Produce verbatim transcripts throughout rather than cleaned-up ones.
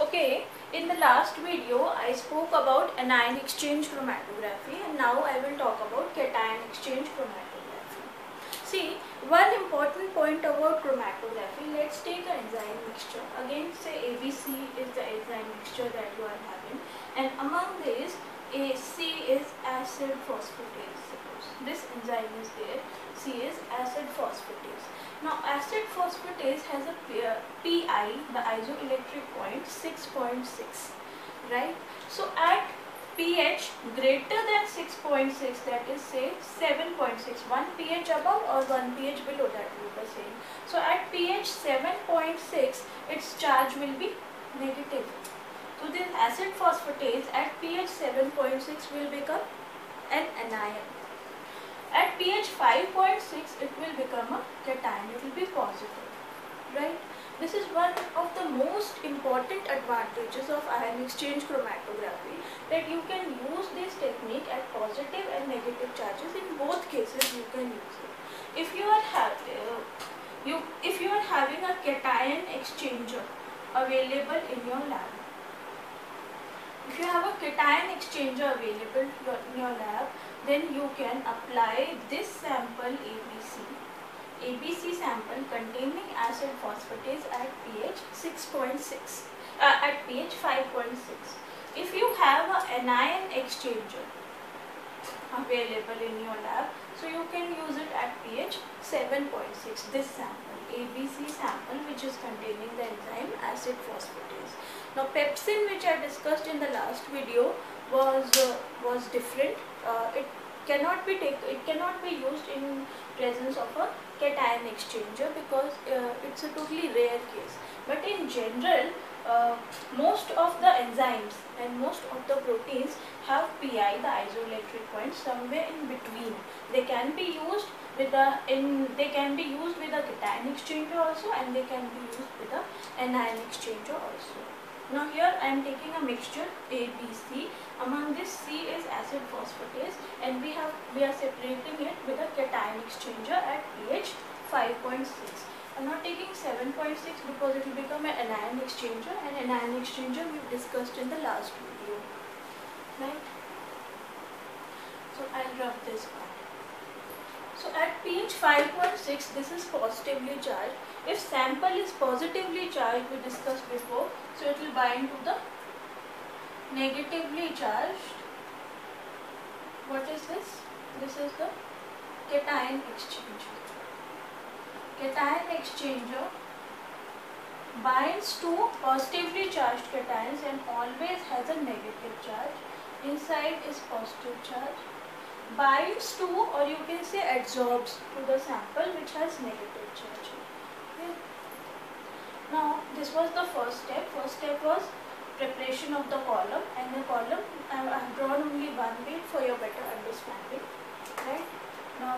Okay, in the last video I spoke about anion exchange chromatography, and now I will talk about cation exchange chromatography. See, one important point about chromatography, let's take an enzyme mixture. Again, say A B C is the enzyme mixture that you are having, and among these A C is acid phosphatase. Suppose this enzyme is there, C is acid phosphatase. Now acid phosphatase has a P I, the isoelectric point, six point six, right? So at pH greater than six point six, that is say seven point six, one pH above or one pH below, that will be the same. So at pH seven point six, its charge will be negative. So this acid phosphatase at pH seven point six will become an anion. At pH five point six, it will become a cation, it will be positive, right? This is one of the most important advantages of ion exchange chromatography, that you can use this technique at positive and negative charges. In both cases you can use it. If you are, have, uh, you, if you are having a cation exchanger available in your lab, if you have a cation exchanger available in your lab, then you can apply this sample A B C, A B C sample containing acid phosphatase at pH six point six, uh, at pH five point six. If you have an anion exchanger available in your lab, so you can use it at pH seven point six, this sample, A B C sample, which is containing the enzyme acid phosphatase. Now pepsin, which I discussed in the last video, was uh, was different. Uh, it cannot be take, it cannot be used in presence of a cation exchanger because uh, it's a totally rare case. But in general, uh, most of the enzymes and most of the proteins have P I, the isoelectric point, somewhere in between. They can be used with a in they can be used with a cation exchanger also, and they can be used with a anion exchanger also. Now here I am taking a mixture A B C. Among this, C is acid phosphatase, and we have we are separating it with a cation exchanger at pH five point six. I am not taking seven point six because it will become an anion exchanger, and anion exchanger we have discussed in the last video. Right? So I will rub this part. So at pH five point six, this is positively charged. If sample is positively charged, we discussed before, so it will bind to the negatively charged. What is this? This is the cation exchanger. Cation exchanger binds to positively charged cations and always has a negative charge. Inside is positive charge. Binds to, or you can say adsorbs to, the sample which has negative charge. Okay. Now this was the first step. First step was preparation of the column, and the column I have drawn only one way for your better understanding. Right? Now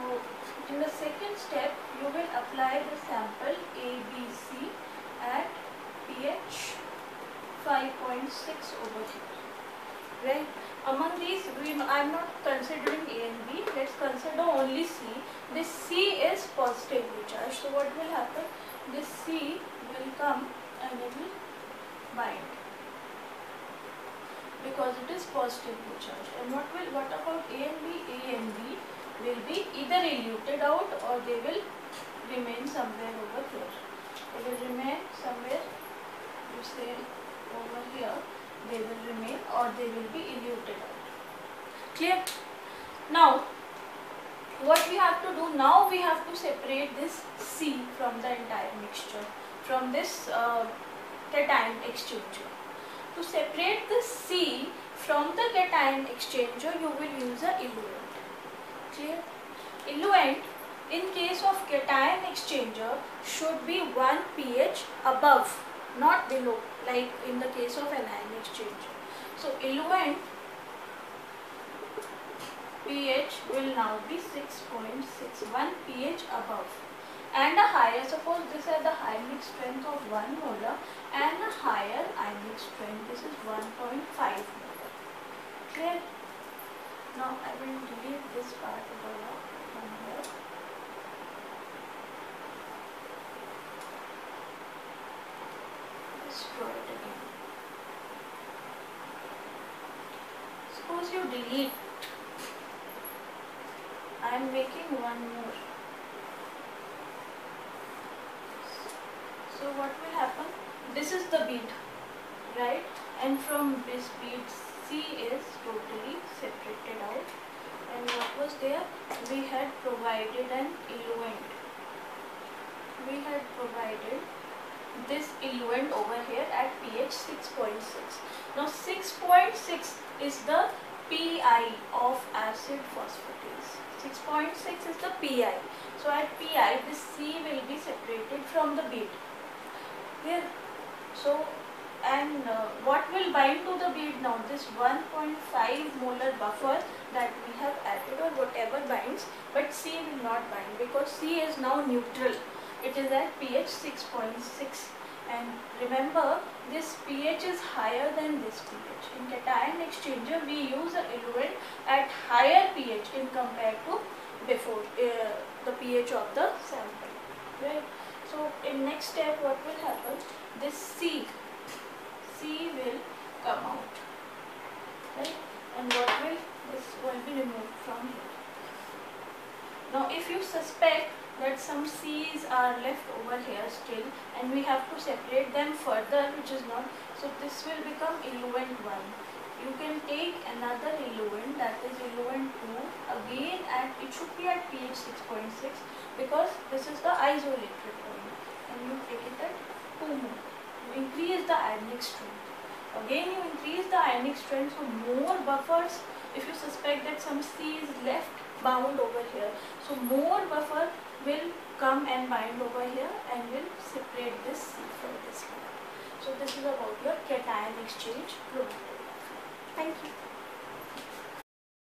in the second step you will apply the sample A B C at pH five point six over here. Right? Among these, we, I am not considering A and B, let's consider only C. This C is positively charged. So what will happen? This C will come and it will bind because it is positively charged. And what will what about A and B? A and B will be either eluted out or they will remain somewhere over here. They will remain somewhere, you say over here. They will remain or they will be eluted out. Clear? Now, what we have to do now, we have to separate this C from the entire mixture, from this uh, cation exchanger. To separate this C from the cation exchanger, you will use a eluent. Clear? Eluent, in case of cation exchanger, should be one pH above, not below, like in the case of anion exchanger. So eluent pH will now be six point six, one pH above and a higher. Suppose this has the ionic strength of one molar and a higher ionic strength. This is one point five molar. Clear? Now I will delete this part from here. Destroy it again. suppose you delete. I am making one more. So what will happen? This is the bead, right? And from this bead, C is totally separated out. And what was there? We had provided an eluent. We had provided this eluent over here at pH six point six. Now six point six is the P I of acid phosphatase. six point six is the P I. So at P I, this C will be separated from the bead. Here, so and uh, what will bind to the bead now? This one point five molar buffer that we have added or whatever binds, but C will not bind because C is now neutral. It is at pH six point six, and remember this pH is higher than this pH. In cation exchanger we use an eluent at higher pH in compared to before uh, the pH of the sample, right? So in next step what will happen? This C, C will come out, right? And what will, this will be removed from here. Now if you suspect that some C's are left over here still and we have to separate them further, which is not, so this will become eluent one. You can take another eluent, that is eluent two, again, and it should be at pH six point six because this is the isoelectric point, and you take it at two mole. You increase the ionic strength. Again you increase the ionic strength, so more buffers. If you suspect that some C is left bound over here, so more buffer will come and bind over here and will separate this C from this one. So this is about your cation exchange chromatography. Thank you.